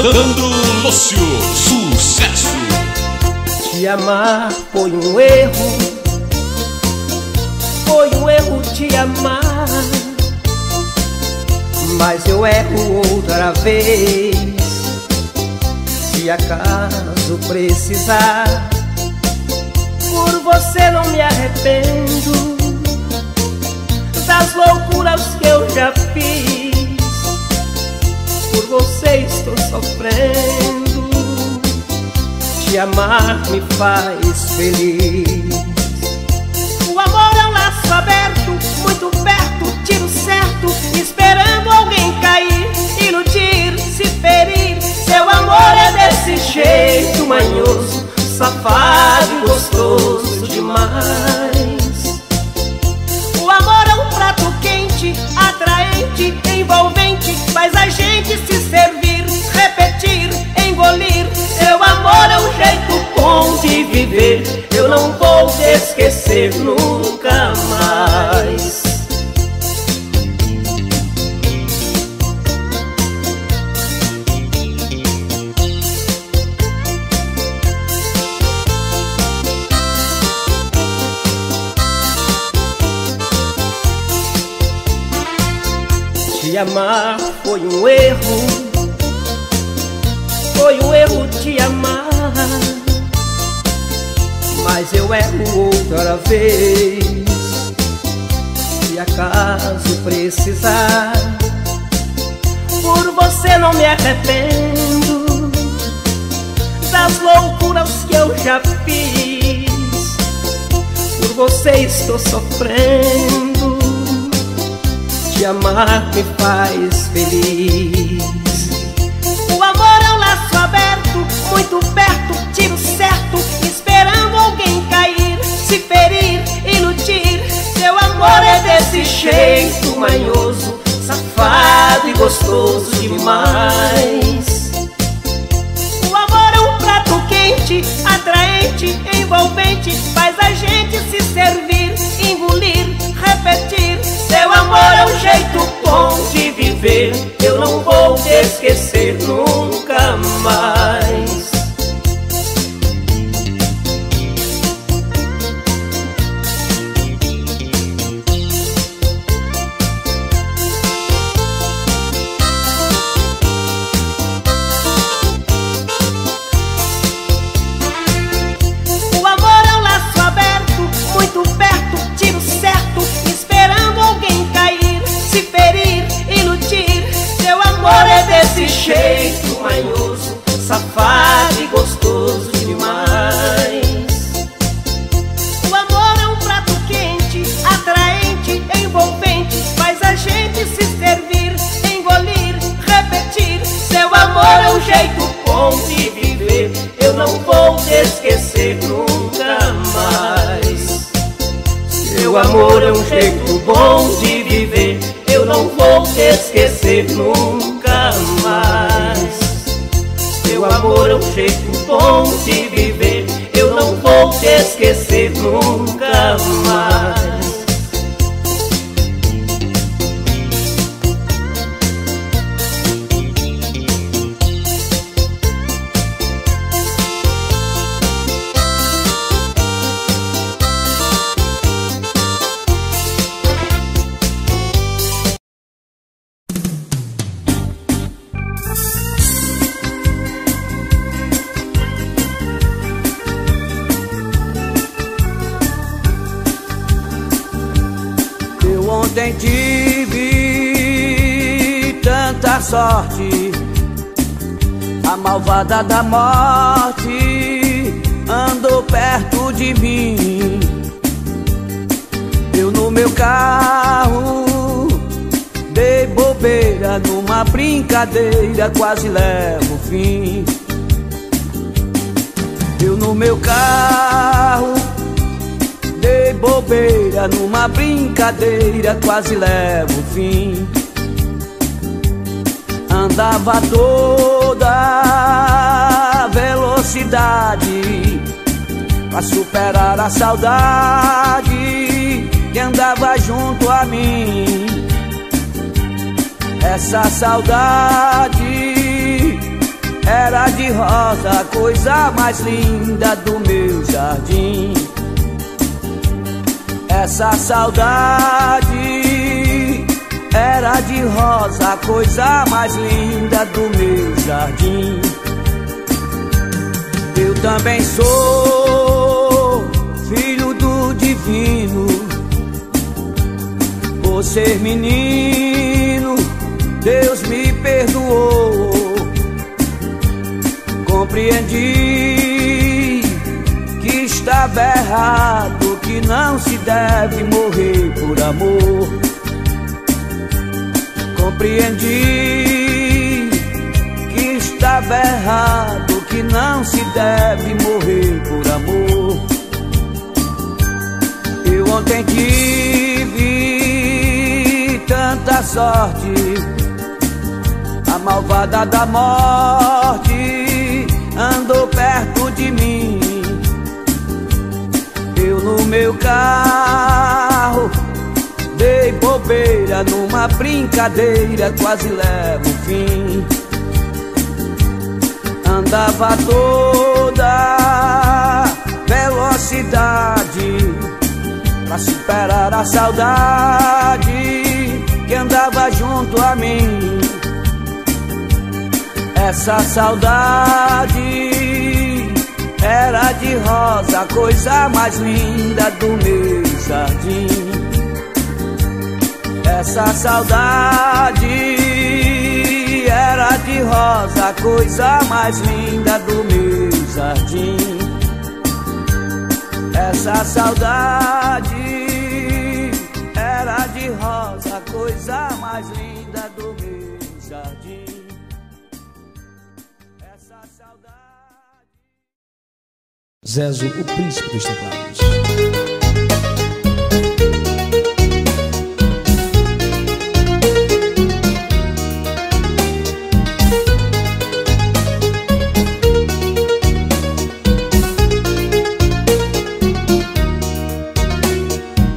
Sandro Lúcio, sucesso. Te amar foi um erro, foi um erro te amar, mas eu erro outra vez. Se acaso precisar, por você não me arrependo das loucuras que eu já fiz. Por você estou sofrendo, te amar me faz feliz. O amor é um laço aberto, muito perto, tiro certo, esperando alguém cair, iludir, se ferir. Seu amor é desse jeito manhoso, safado e gostoso demais. O amor é um prato quente, atraente, envolvente, faz a gente se servir, repetir, engolir. Seu amor é um jeito bom de viver, eu não vou te esquecer nunca mais. Te amar foi um erro, foi um erro te amar, mas eu erro outra vez. Se acaso precisar, por você não me arrependo das loucuras que eu já fiz. Por você estou sofrendo, te amar me faz feliz. O amor é um laço aberto, muito perto, tiro certo, esperando alguém cair, se ferir, iludir. Seu amor é desse jeito manhoso, safado e gostoso demais. O amor é um prato quente, atraente, envolvente, faz a gente se servir, engolir, repetir. Seu amor é um jeito bom de viver, eu não vou te esquecer nunca mais. O amor é um laço aberto, muito perto, tiro certo, esperando alguém cair, se ferir, iludir. Seu amor é desse jeito manhoso, safado e gostoso demais. O amor é um prato quente, atraente, envolvente, faz a gente se servir, engolir, repetir. Seu amor é um jeito bom de viver, eu não vou te esquecer nunca mais. Seu amor é um jeito bom de viver, eu não vou te esquecer nunca mais. Seu amor é um jeito bom de viver, eu não vou te esquecer nunca mais. Ontem tive tanta sorte, a malvada da morte andou perto de mim. Eu no meu carro dei bobeira, numa brincadeira quase levo o fim. Eu no meu carro dei bobeira, numa brincadeira quase levo o fim. Andava a toda velocidade pra superar a saudade que andava junto a mim. Essa saudade era de rosa, a coisa mais linda do meu jardim. Essa saudade era de rosa, a coisa mais linda do meu jardim. Eu também sou filho do divino, por ser menino, Deus me perdoou. Compreendi que estava errado, que não se deve morrer por amor. Compreendi que estava errado, que não se deve morrer por amor. Eu ontem tive tanta sorte, a malvada da morte andou perto de mim. Eu no meu carro dei bobeira, numa brincadeira quase levo o fim. Andava toda velocidade pra superar a saudade que andava junto a mim. Essa saudade era de rosa, a coisa mais linda do meu jardim. Essa saudade era de rosa, a coisa mais linda do meu jardim. Essa saudade era de rosa, a coisa mais linda do meu jardim. Zezo, o príncipe dos teclados.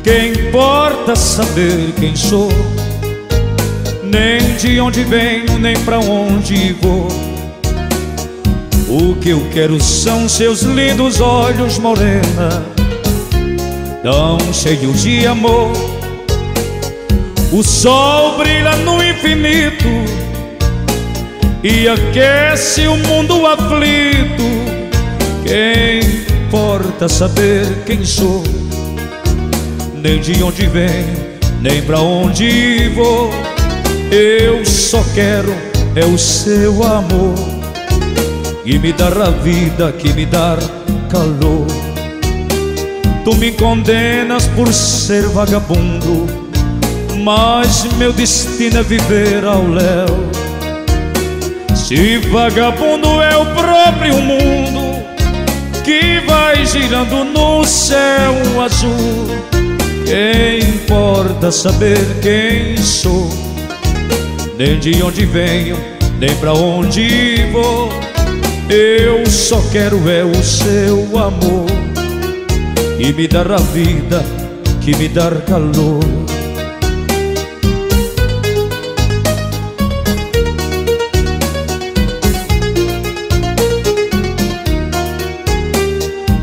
Quem importa saber quem sou, nem de onde venho, nem pra onde vou. O que eu quero são seus lindos olhos, morena, tão cheios de amor. O sol brilha no infinito e aquece o mundo aflito. Quem importa saber quem sou, nem de onde venho, nem pra onde vou. Eu só quero é o seu amor, e me dar a vida, que me dar calor. Tu me condenas por ser vagabundo, mas meu destino é viver ao léu. Se vagabundo é o próprio mundo que vai girando no céu azul. Quem importa saber quem sou, nem de onde venho, nem pra onde vou. Eu só quero é o seu amor, e me dar a vida, que me dar calor.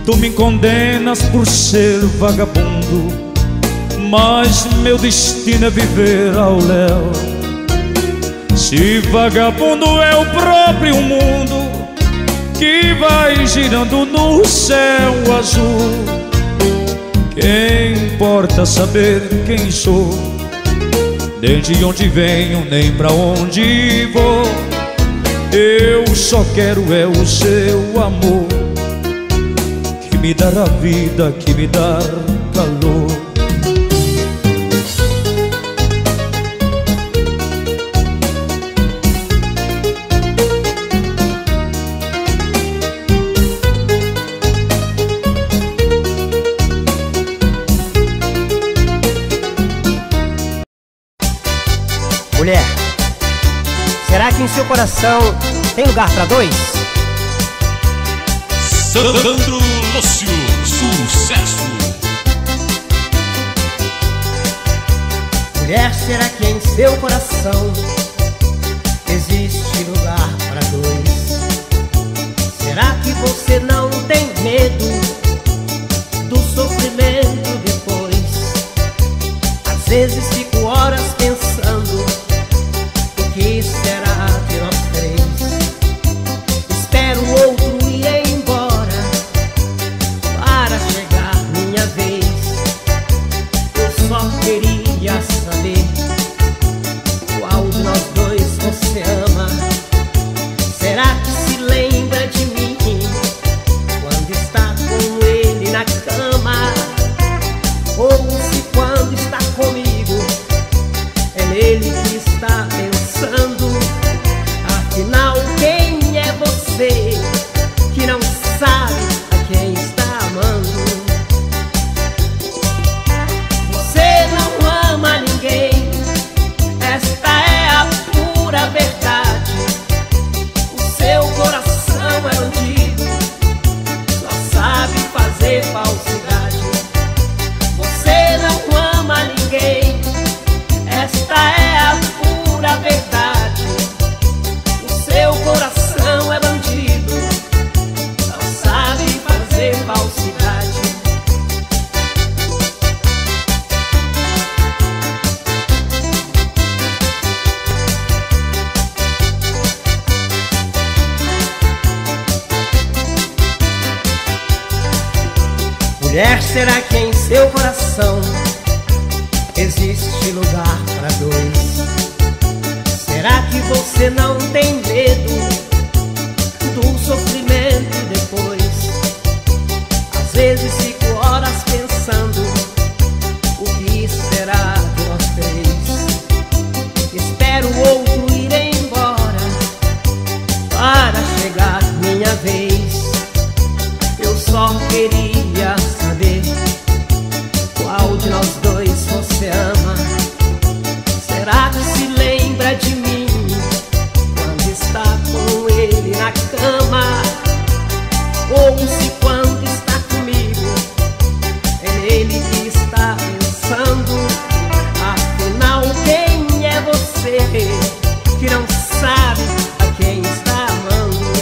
Tu me condenas por ser vagabundo, mas meu destino é viver ao léu. Se vagabundo é o próprio mundo que vai girando no céu azul. Quem importa saber quem sou, nem de onde venho, nem pra onde vou. Eu só quero é o seu amor, que me dá a vida, que me dá calor. Mulher, será que em seu coração tem lugar pra dois? Sandro Lúcio, sucesso! Mulher, será que em seu coração existe lugar pra dois? Será que você não tem medo do sofrimento depois? Às vezes fico horas pensando, o que será que nós três? Espero o outro ir embora para chegar minha vez. Eu só queria saber qual de nós dois você ama. Será que se lembra de mim quando está com ele na cama? Ou se quando está comigo é nele que está pensando? Afinal, quem é você que não sabe a quem está amando? Você não ama ninguém, esta é a pura verdade. Seu coração é bandido, só sabe fazer falsidade. Você não ama ninguém, esta é a pura verdade. O seu coração é bandido, só sabe fazer falsidade. Mulher, será que em seu coração existe lugar para dois? Será que você não tem medo do sofrimento depois? Às vezes fico horas pensando, o que será de nós três? Espero o outro ir embora para chegar minha vez. Eu só queria saber qual de nós dois você ama. Será que se lembra de mim quando está com ele na cama? Ou se quando está comigo é ele que está pensando? Afinal, quem é você que não sabe a quem está amando?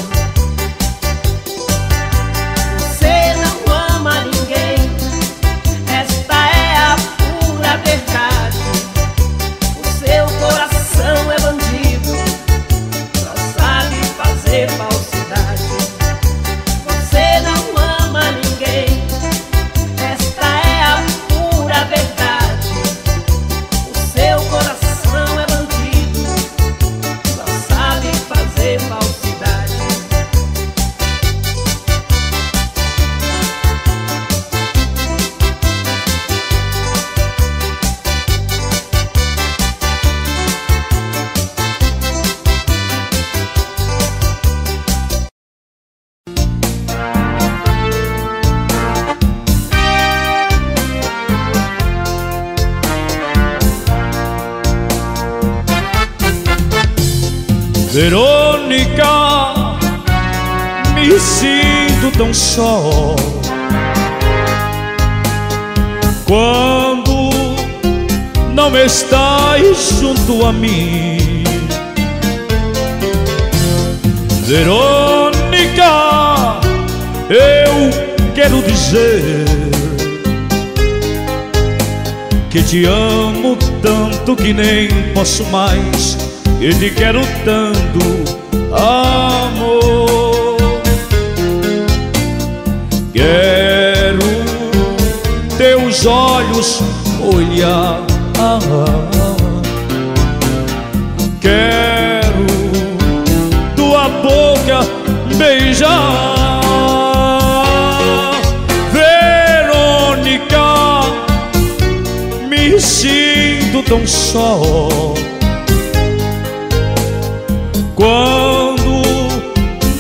Verônica, me sinto tão só quando não estás junto a mim. Verônica, eu quero dizer que te amo tanto que nem posso mais. Eu te quero tanto, amor. Quero teus olhos olhar, quero tua boca beijar. Verônica, me sinto tão só quando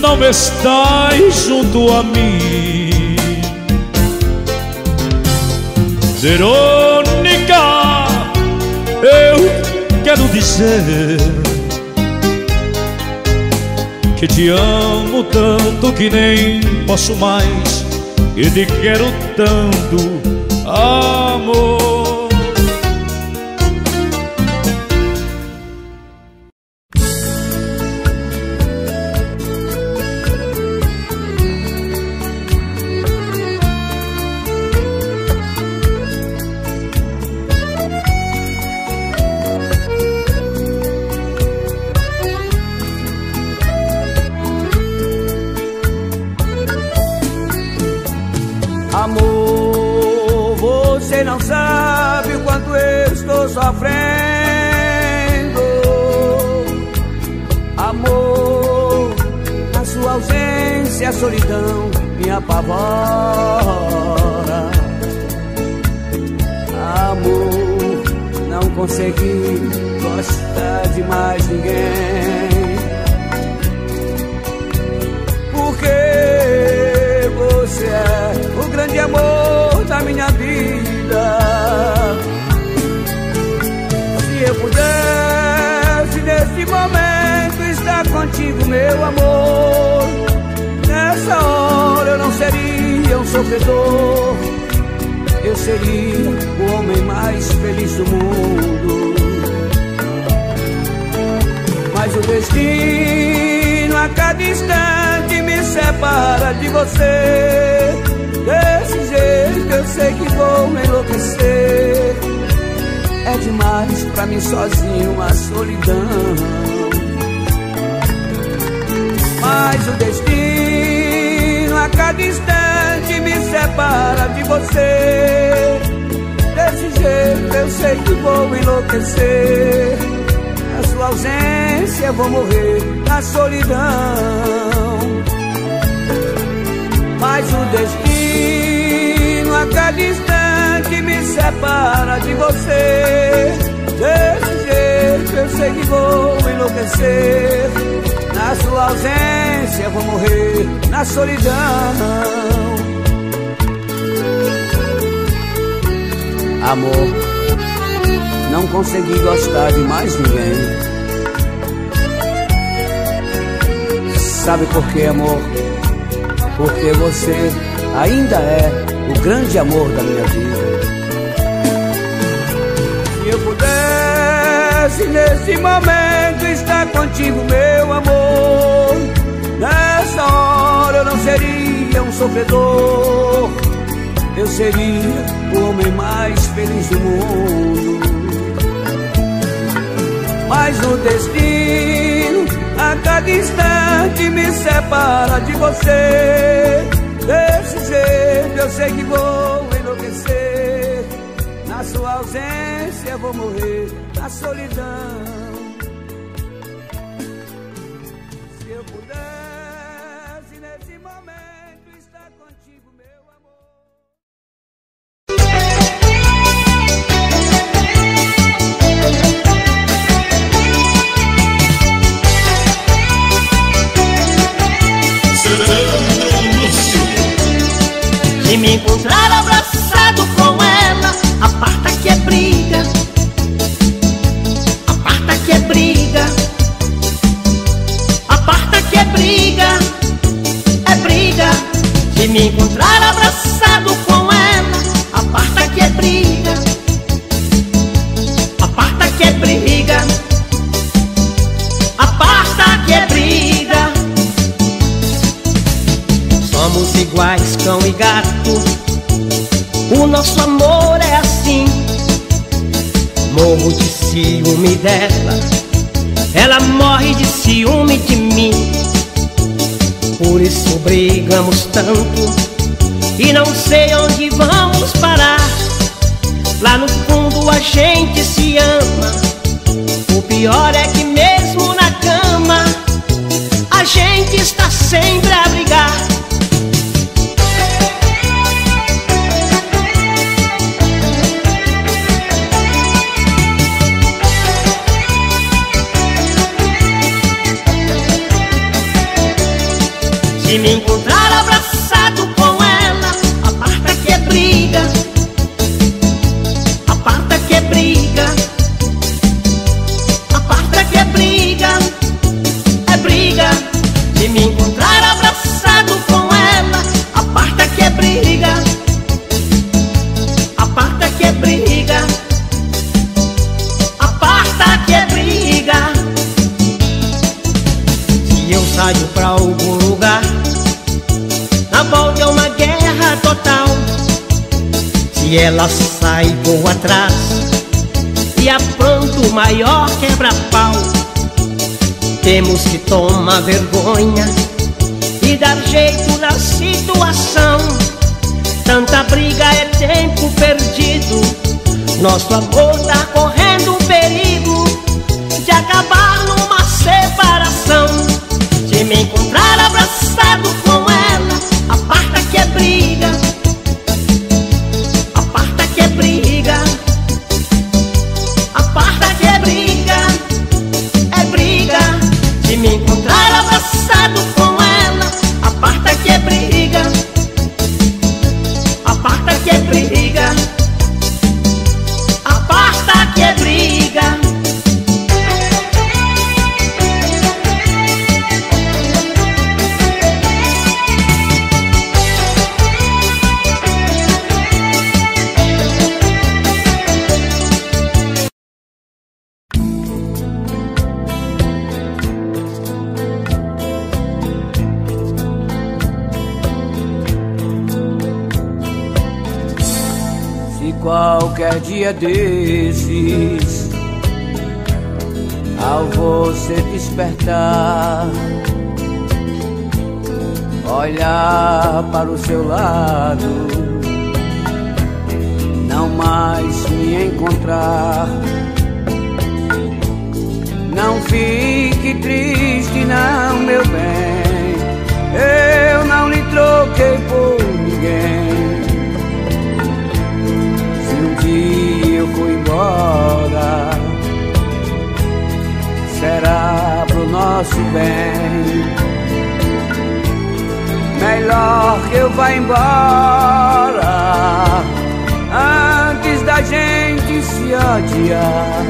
não estás junto a mim. Verônica, eu quero dizer que te amo tanto que nem posso mais. E te quero tanto, amor. Amor, você não sabe o quanto eu estou sofrendo. Amor, a sua ausência, a solidão me apavora. Amor, não consegui gostar de mais ninguém. Porque você é o grande amor da minha vida. Se eu pudesse neste momento estar contigo, meu amor, nessa hora eu não seria um sofredor, eu seria o homem mais feliz do mundo. Mas o destino a cada instante me separa de você. Desse jeito eu sei que vou me enlouquecer. É demais pra mim sozinho a solidão. Mas o destino a cada instante me separa de você. Desse jeito eu sei que vou enlouquecer. Na sua ausência eu vou morrer na solidão. Mas o destino a cada instante me separa de você. Desse jeito eu sei que vou enlouquecer. Na sua ausência eu vou morrer na solidão. Amor, não consegui gostar de mais ninguém. Sabe por quê, amor? Porque você ainda é o grande amor da minha vida. Se eu pudesse nesse momento estar contigo, meu amor, nessa hora eu não seria um sofredor, eu seria o homem mais feliz do mundo. Mas o destino a cada instante me separa de você. Desse jeito eu sei que vou enlouquecer. Na sua ausência eu vou morrer na solidão. Me encontrar abraçado com ela, aparta que é briga, aparta que é briga, aparta que é briga. De me encontrar abraçado com ela, aparta que é briga, aparta que é briga, aparta que é briga. Somos iguais, cão e gato. O nosso amor é assim. Morro de ciúme dela, ela morre de ciúme de mim. Por isso brigamos tanto e não sei onde vamos parar. Lá no fundo a gente se ama. O pior é que mesmo na cama a gente está sempre a brigar. De me encontrar abraçado com ela, aparta que é briga, aparta que é briga, aparta que é briga, é briga. De me encontrar abraçado com ela, aparta que é briga, aparta que é briga, aparta que é briga. Se eu saio pra algum lugar, na volta é uma guerra total. Se ela sai, vou atrás e apronto o maior quebra-pau. Temos que tomar vergonha e dar jeito na situação. Tanta Nosso amor tá correndo o perigo de acabar numa separação, de me encontrar abraçado com ela. Aparta que é briga, aparta que é briga, aparta que é briga, é briga. De me encontrar abraçado com ela. Aparta que é briga, aparta que é briga, que é briga. Se qualquer dia desses ao você despertar, olhar para o seu lado, não mais me encontrar, não fique triste, não, meu bem. Eu não lhe troquei por ninguém. Se um dia eu for embora, será pro nosso bem. Melhor que eu vá embora antes da gente se odiar.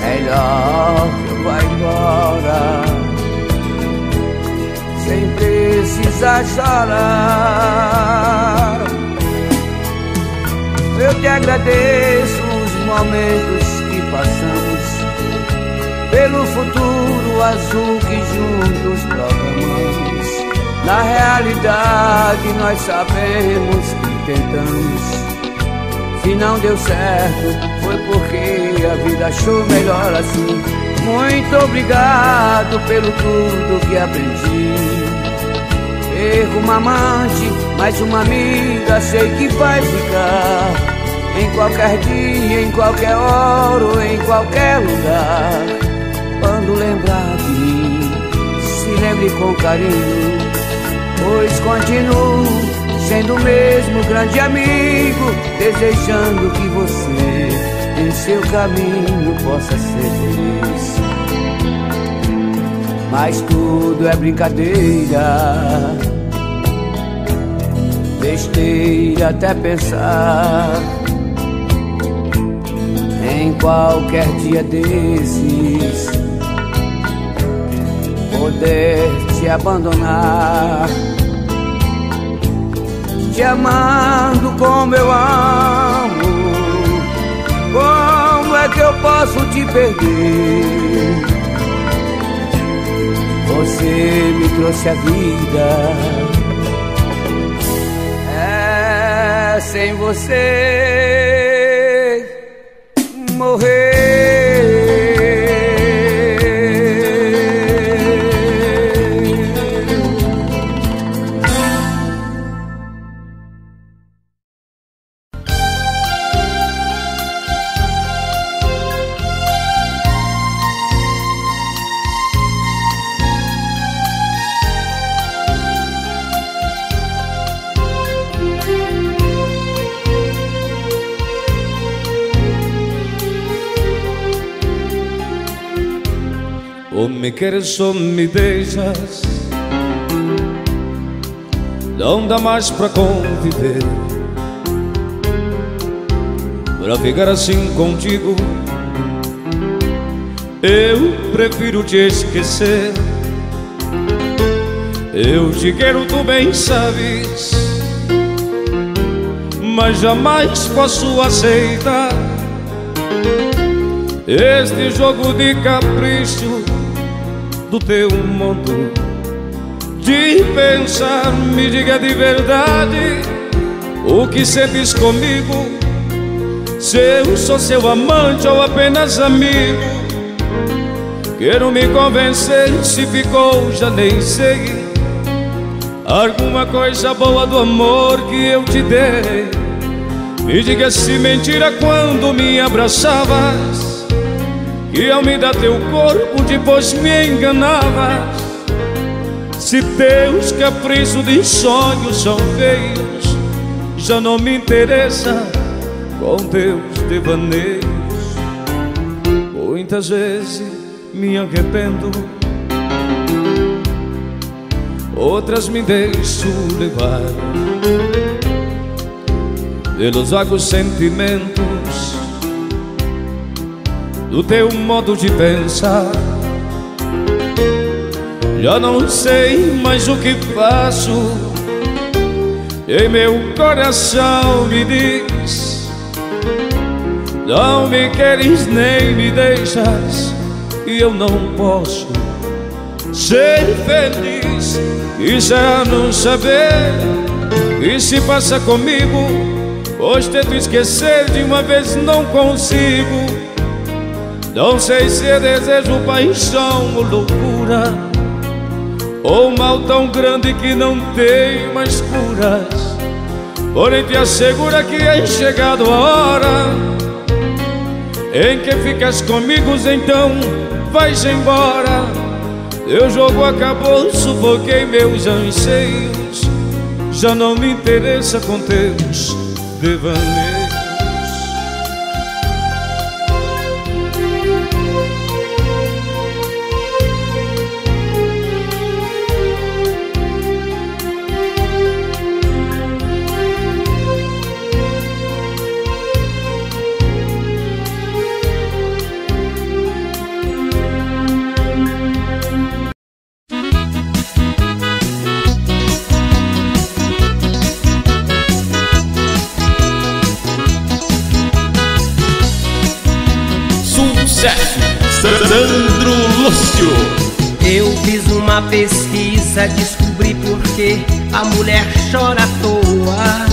Melhor que eu vá embora sem precisar chorar. Eu te agradeço os momentos que passamos, pelo futuro azul que juntos programamos. Na realidade nós sabemos que tentamos. Se não deu certo, foi porque a vida achou melhor assim. Muito obrigado pelo tudo que aprendi. Perco uma amante, mas uma amiga sei que vai ficar. Em qualquer dia, em qualquer hora ou em qualquer lugar, quando lembrar de mim, se lembre com carinho, pois continuo sendo o mesmo grande amigo, desejando que você em seu caminho possa ser feliz. Mas tudo é brincadeira, besteira até pensar em qualquer dia desses poder te abandonar, te amando como eu amo. Como é que eu posso te perder? Você me trouxe a vida, é sem você morrer. Me queres ou me deixas, não dá mais pra conviver. Pra ficar assim contigo, eu prefiro te esquecer. Eu te quero, tu bem sabes, mas jamais posso aceitar este jogo de capricho do teu mundo de pensar. Me diga de verdade o que sentes comigo, se eu sou seu amante ou apenas amigo. Quero me convencer, se ficou já nem sei, alguma coisa boa do amor que eu te dei. Me diga se mentira quando me abraçavas, que ao me dar teu corpo depois me enganavas. Se teus caprichos de sonhos são feios, já não me interessa com teus devaneios. Muitas vezes me arrependo, outras me deixo levar pelos vagos sentimentos do teu modo de pensar. Já não sei mais o que faço, e meu coração me diz: não me queres nem me deixas, e eu não posso ser feliz. E já não saber e se passa comigo, pois tento esquecer de uma vez não consigo. Não sei se é desejo, paixão ou loucura, ou um mal tão grande que não tem mais curas. Porém te assegura que é chegado a hora em que ficas comigo, então vais embora. Meu jogo acabou, sufoquei meus anseios, já não me interessa com teus devaneios. Sandro Lúcio. Eu fiz uma pesquisa, descobri por que a mulher chora à toa.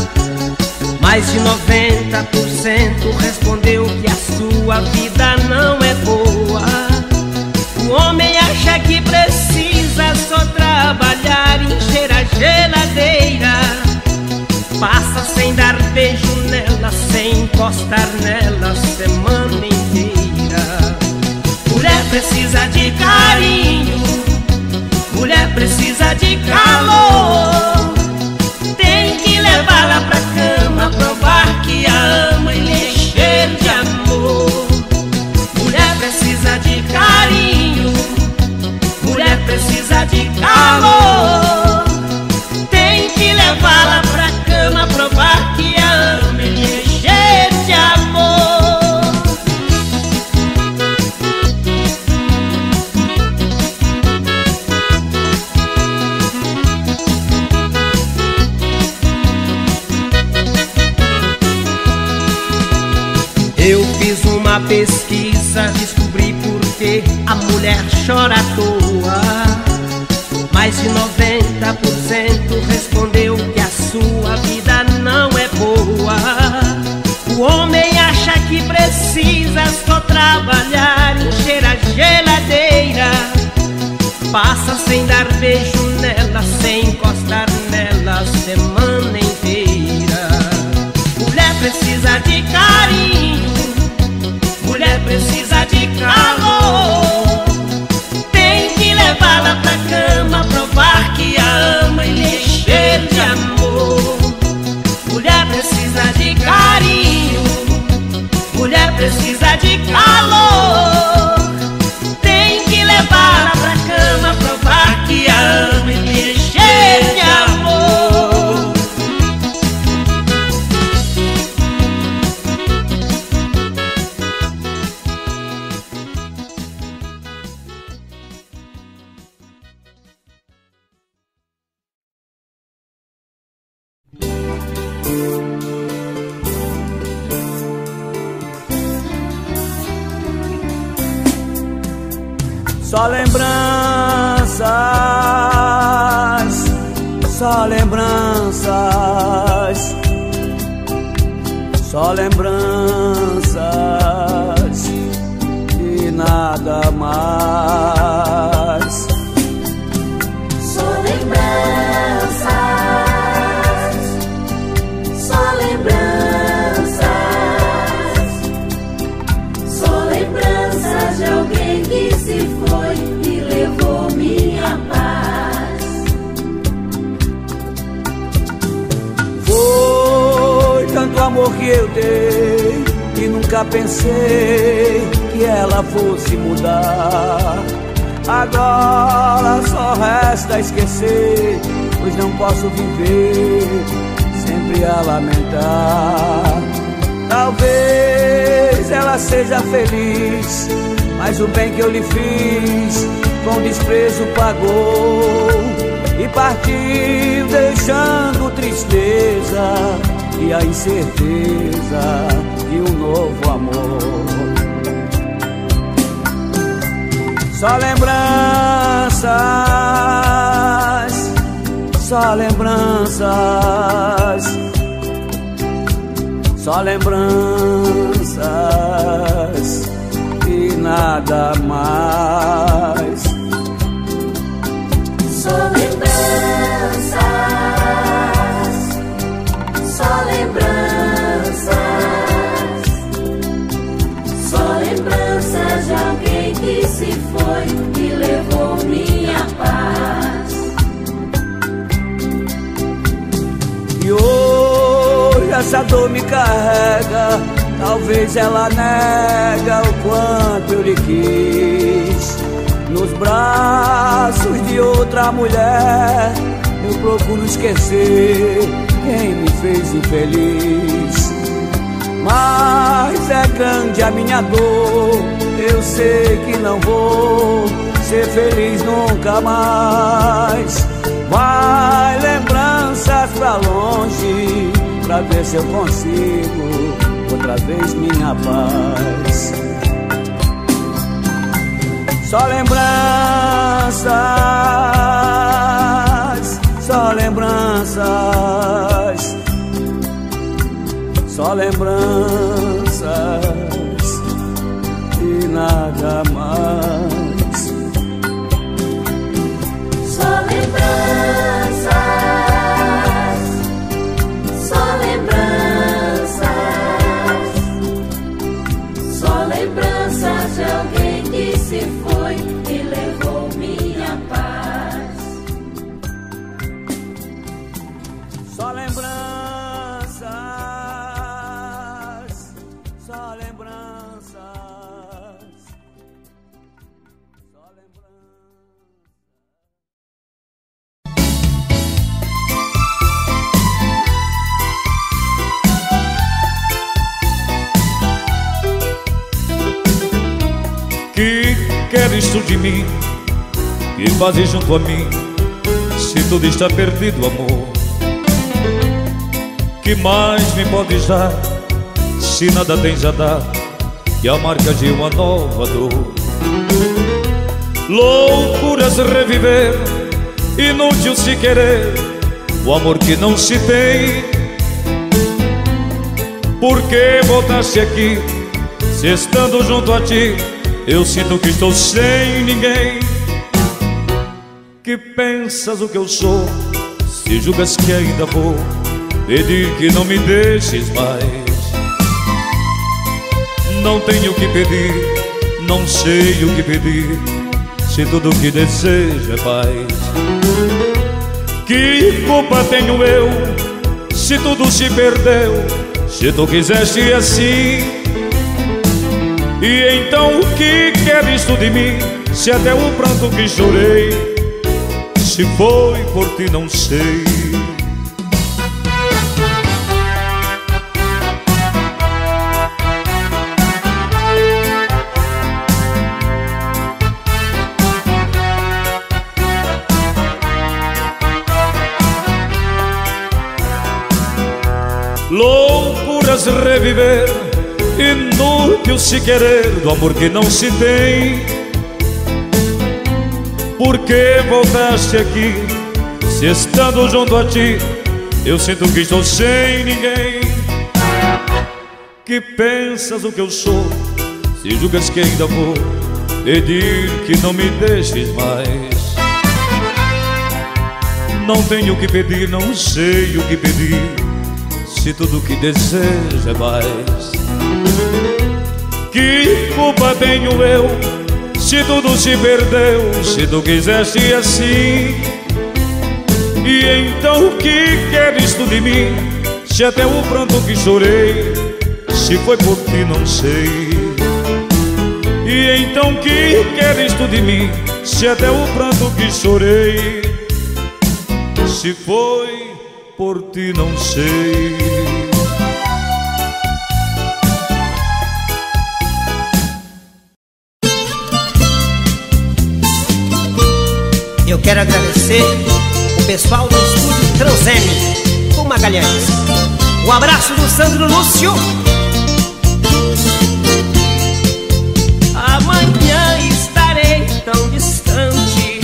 Mais de 90% respondeu que a sua vida não é boa. O homem acha que precisa só trabalhar, encher a geladeira. Passa sem dar beijo nela, sem encostar nela a semana inteira. Mulher precisa de carinho, mulher precisa de calor. Tem que levá-la pra cama, provar que a ama e lhe encher de amor. Mulher precisa de carinho, mulher precisa de calor. Tem que levá-la pra cama, provar que a ama e lhe encher de amor. Uma pesquisa, descobri por que a mulher chora à toa. Mais de 90% respondeu que a sua vida não é boa. O homem acha que precisa só trabalhar, encher a geladeira. Passa sem dar beijo nela, sem encostar nela a semana inteira. Mulher precisa de carinho, mulher precisa de calor. Tem que levá-la pra cama, provar que a ama e lhe encher de amor. Mulher precisa de carinho, mulher precisa de calor. Tem que levá-la pra cama, provar que a ama e lhe encher de amor. Só lembranças, só lembranças e nada mais. Só lembranças, só lembranças. amor que eu dei, e nunca pensei que ela fosse mudar. Agora só resta esquecer, pois não posso viver sempre a lamentar. Talvez ela seja feliz, mas o bem que eu lhe fiz com desprezo pagou e partiu deixando tristeza e a incerteza de um novo amor. Só lembranças, só lembranças e nada mais. Só lembranças, só lembranças de alguém que se foi e levou minha paz. E hoje essa dor me carrega, talvez ela nega o quanto eu lhe quis. Nos braços de outra mulher, eu procuro esquecer quem me fez infeliz. Mas é grande a minha dor, eu sei que não vou ser feliz nunca mais. Vai lembranças pra longe, pra ver se eu consigo outra vez minha paz. Só lembranças, só lembranças e nada mais. Só lembranças, só lembranças de alguém que se foi e levou minha paz. Queres tu de mim e fazes junto a mim, se tudo está perdido, amor? Que mais me podes dar, se nada tens a dar e a marca de uma nova dor? Loucuras reviver, inútil se querer o amor que não se tem. Por que voltaste aqui, se estando junto a ti eu sinto que estou sem ninguém? Que pensas o que eu sou, se julgas que ainda vou pedir que não me deixes mais? Não tenho o que pedir, não sei o que pedir, se tudo o que desejo é paz. Que culpa tenho eu, se tudo se perdeu, se tu quiseste assim? E então o que queres tu de mim, se até o pranto que chorei se foi por ti, não sei. Loucuras reviver, inútil se querer do amor que não se tem. Por que voltaste aqui, se estando junto a ti eu sinto que estou sem ninguém? Que pensas o que eu sou, se julgas que ainda vou pedir que não me deixes mais? Não tenho o que pedir, não sei o que pedir, se tudo o que desejo é mais. Que culpa tenho eu, se tudo se perdeu, se tu quiseste assim? E então o que queres tu de mim, Se até o pranto que chorei, se foi por ti não sei. E então que queres tu de mim, se até o pranto que chorei, se foi por ti não sei. Eu quero agradecer o pessoal do estúdio Trans-M com Magalhães. Um abraço do Sandro Lúcio. Amanhã estarei tão distante,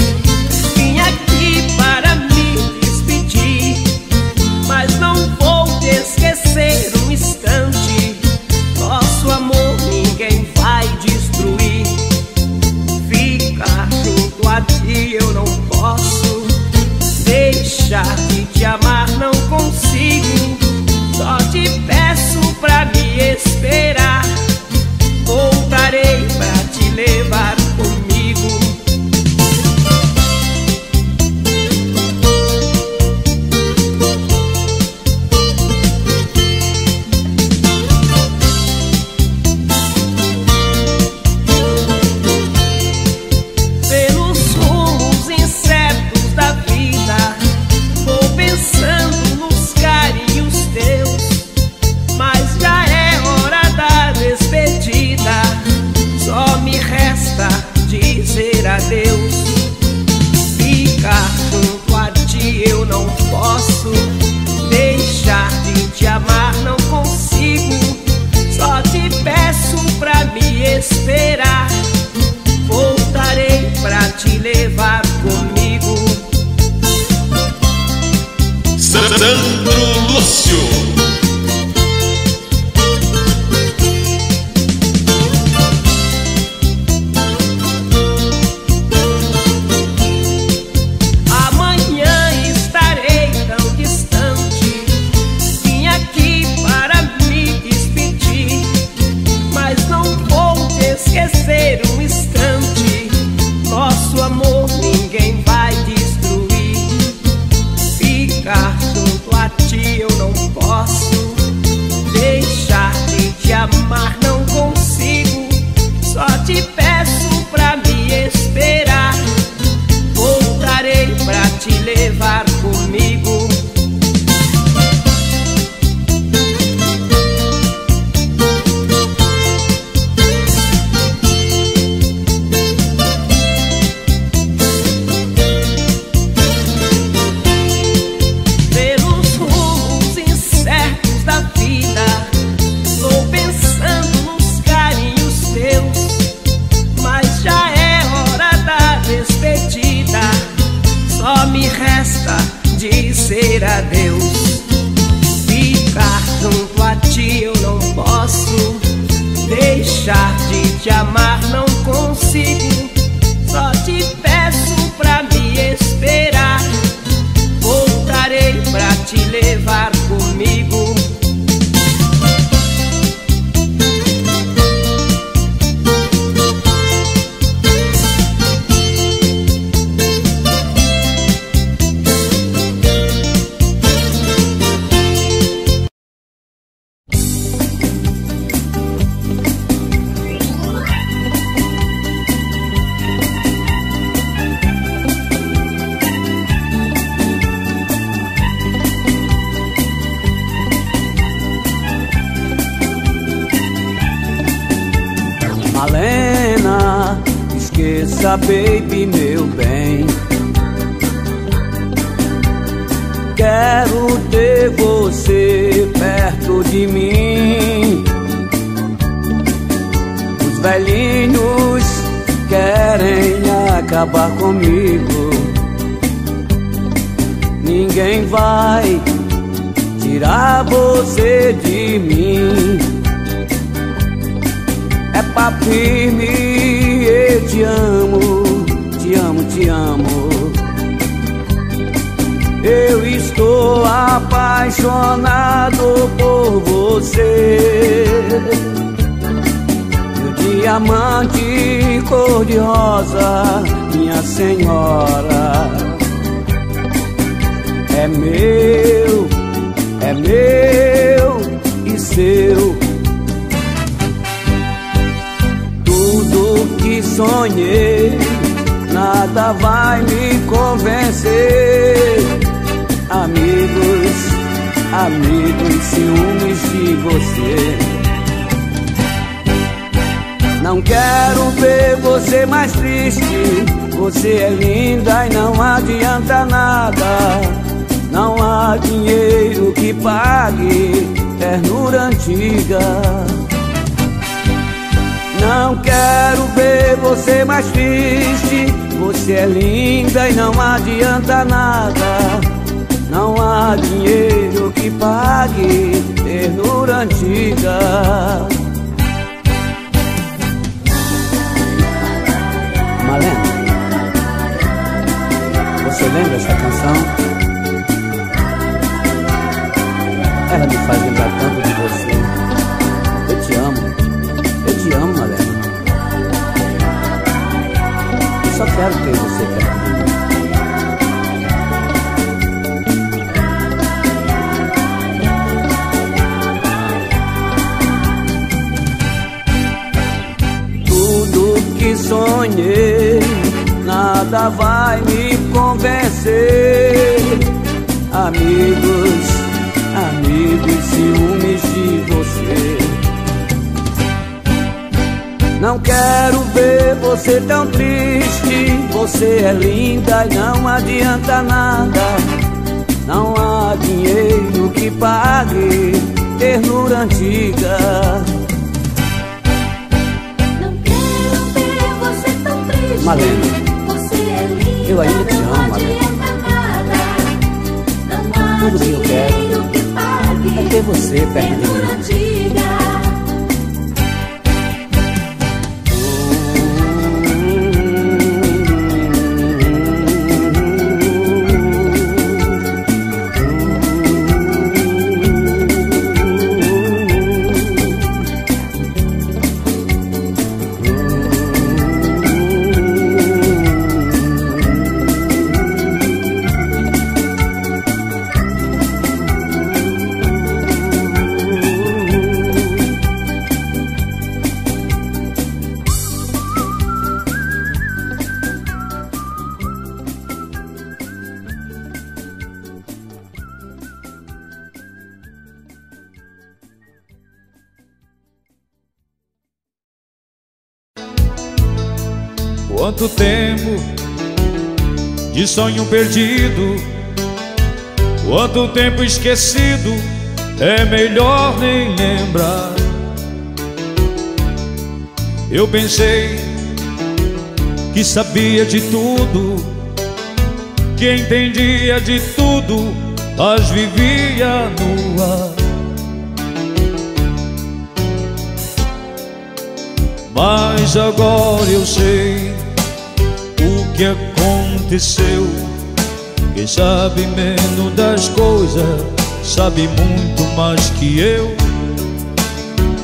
vim aqui para me despedir, mas não vou te esquecer um instante. Nosso amor ninguém vai destruir. Ficar junto a ti eu não posso, deixar de te amar não consigo. Só te peço pra me esperar, voltarei pra te levar comigo. Pelos rumos incertos da vida, vou pensando nos carinhos teus, mas já é hora da despedida. Só me resta dizer adeus. Ficar junto a ti eu não posso, deixar de te amar não consigo. Só te peço pra me esperar, voltarei pra te levar comigo. Sandro Lúcio. Malena, esqueça baby meu bem, quero ter você perto de mim. Os velhinhos querem acabar comigo, ninguém vai tirar você de mim. É papo firme, eu te amo, te amo, te amo. Eu estou apaixonado por você, meu diamante cor-de-rosa, minha senhora. É meu e seu. Tudo que sonhei, nada vai me convencer. Amigos, amigos, ciúmes de você. Não quero ver você mais triste. Você é linda e não adianta nada. Não há dinheiro que pague ternura antiga. Não quero ver você mais triste. Você é linda e não adianta nada. Não há dinheiro que pague ternura antiga. Malena, você lembra essa canção? Ela me faz lembrar tanto de você. Eu te amo, Malena. Eu só quero ter você perto. Sonhei, nada vai me convencer. Amigos, amigos, ciúmes de você. Não quero ver você tão triste. Você é linda e não adianta nada. Não há dinheiro que pague ternura antiga. Malena, eu ainda te amo, Malena. Tudo que eu quero é ter você perto de mim. Quanto tempo de sonho perdido, quanto tempo esquecido, é melhor nem lembrar. Eu pensei que sabia de tudo, que entendia de tudo, mas vivia no ar. Mas agora eu sei o que aconteceu. Quem sabe menos das coisas sabe muito mais que eu.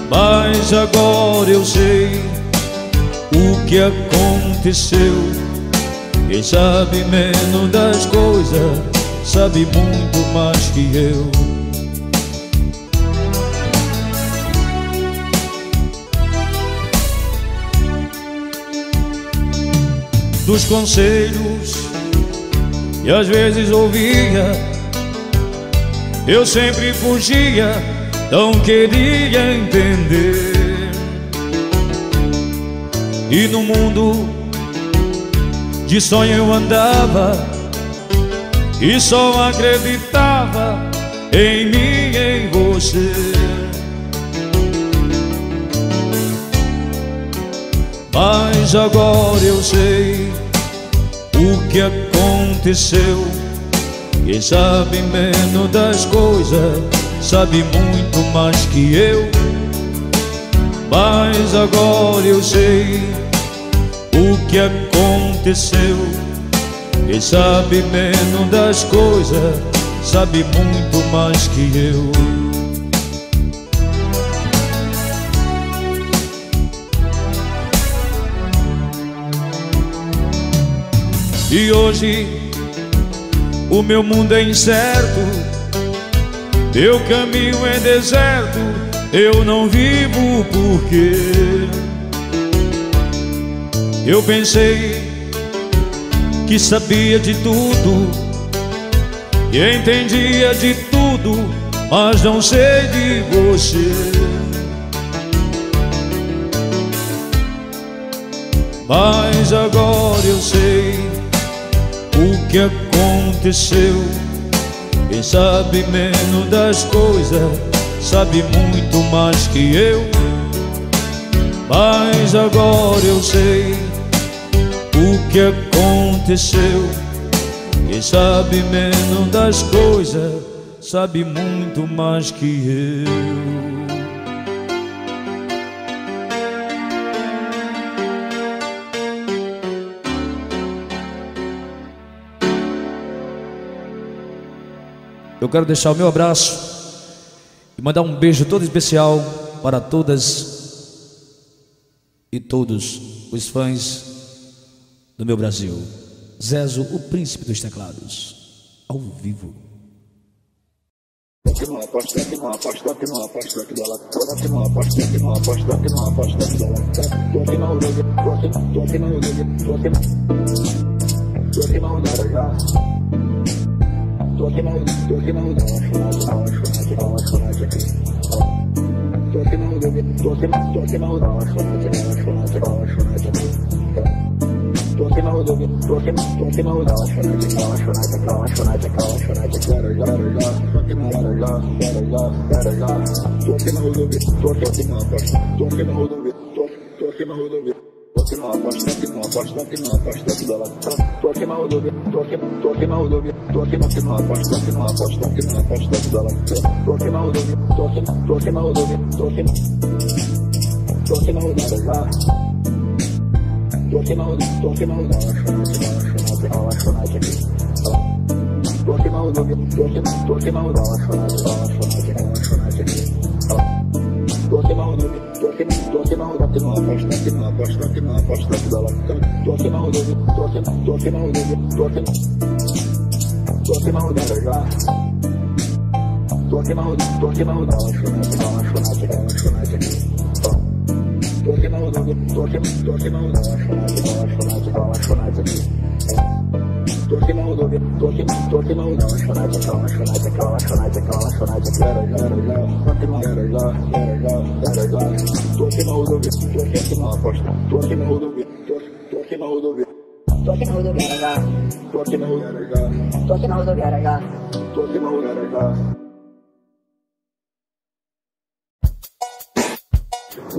Mas agora eu sei o que aconteceu. Quem sabe menos das coisas sabe muito mais que eu. Dos conselhos que às vezes ouvia, eu sempre fugia, não queria entender. E no mundo de sonho eu andava e só acreditava em mim e em você. Mas agora eu sei o que aconteceu. Quem sabe menos das coisas sabe muito mais que eu. Mas agora eu sei o que aconteceu. Quem sabe menos das coisas sabe muito mais que eu. E hoje o meu mundo é incerto, Teu caminho é deserto, eu não vivo porque eu pensei que sabia de tudo e entendia de tudo, mas não sei de você. Mas agora eu sei o que aconteceu. Quem sabe menos das coisas sabe muito mais que eu. Mas agora eu sei o que aconteceu. Quem sabe menos das coisas sabe muito mais que eu. Eu quero deixar o meu abraço e mandar um beijo todo especial para todas e todos os fãs do meu Brasil. Zezo, o príncipe dos teclados, ao vivo.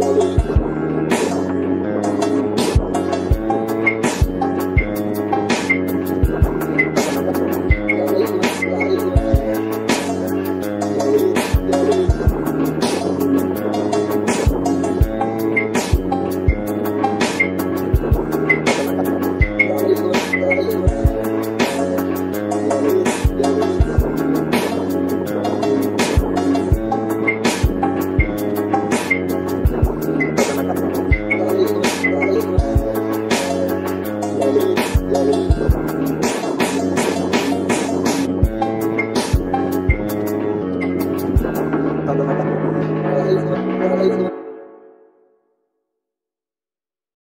Thank you.